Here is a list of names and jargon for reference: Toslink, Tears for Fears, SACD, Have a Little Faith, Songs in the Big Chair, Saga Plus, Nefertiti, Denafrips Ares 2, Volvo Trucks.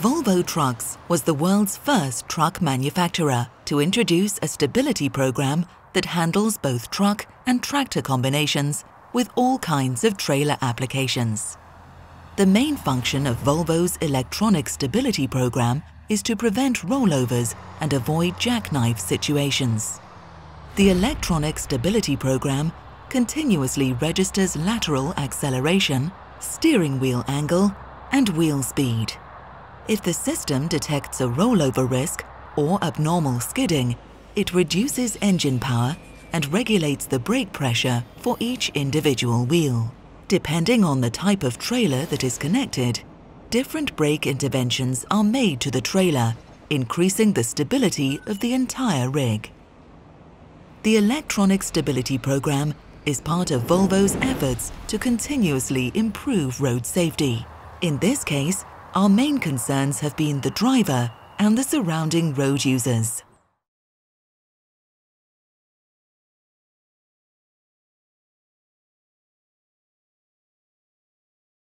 Volvo Trucks was the world's first truck manufacturer to introduce a stability program that handles both truck and tractor combinations with all kinds of trailer applications. The main function of Volvo's electronic stability program is to prevent rollovers and avoid jackknife situations. The electronic stability program continuously registers lateral acceleration, steering wheel angle, and wheel speed. If the system detects a rollover risk or abnormal skidding, it reduces engine power and regulates the brake pressure for each individual wheel. Depending on the type of trailer that is connected, different brake interventions are made to the trailer, increasing the stability of the entire rig. The electronic stability program is part of Volvo's efforts to continuously improve road safety. In this case, our main concerns have been the driver and the surrounding road users.